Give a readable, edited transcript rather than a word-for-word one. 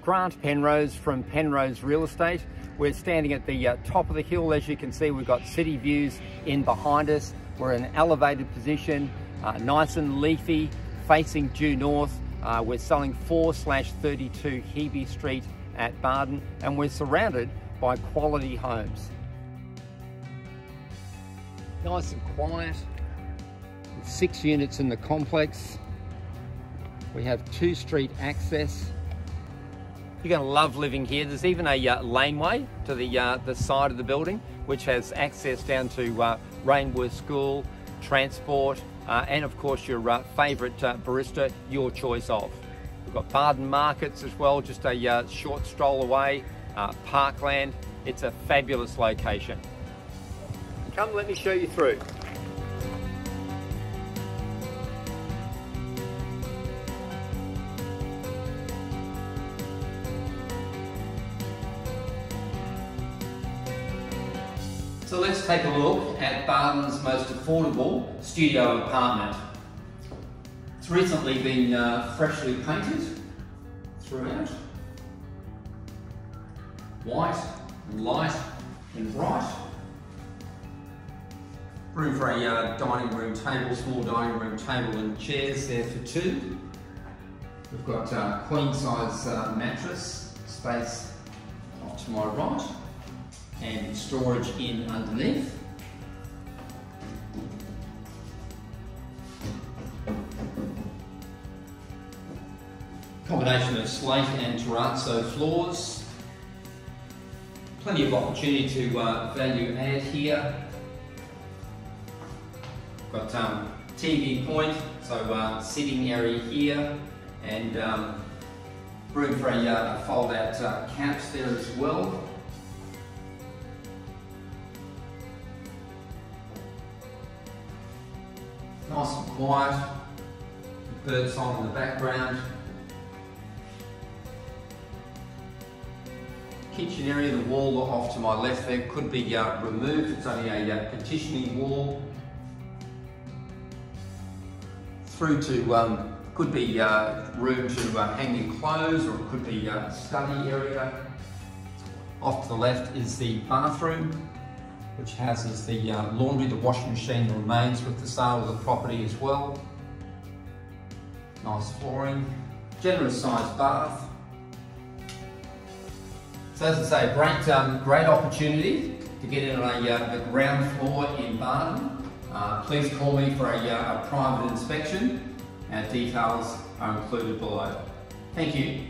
with Grant Penrose from Penrose Real Estate. We're standing at the top of the hill. As you can see, we've got city views in behind us. We're in an elevated position, nice and leafy, facing due north. We're selling 4/32 Hebe Street at Bardon, and we're surrounded by quality homes. Nice and quiet, 6 units in the complex. We have 2-street access. You're going to love living here. There's even a laneway to the side of the building, which has access down to Rainworth School, transport, and of course your favourite barista, your choice of. We've got Bardon Markets as well, just a short stroll away, parkland. It's a fabulous location. Come, let me show you through. So let's take a look at Bardon's most affordable studio apartment. It's recently been freshly painted throughout. White, light and bright. Room for a dining room table, small dining room table and chairs there for 2. We've got a queen size mattress space up to my right, and storage in underneath. Combination of slate and terrazzo floors. Plenty of opportunity to value add here. Got TV point, so sitting area here, and room for a fold out couch there as well. Nice and quiet, bird song in the background. Kitchen area, the wall off to my left there could be removed. It's only a partitioning wall. Through to, could be room to hang your clothes, or it could be a study area. Off to the left is the bathroom, which houses the laundry, the washing machine remains with the sale of the property as well. Nice flooring, generous sized bath. So as I say, great opportunity to get in on the ground floor in Bardon. Please call me for a private inspection. Our details are included below. Thank you.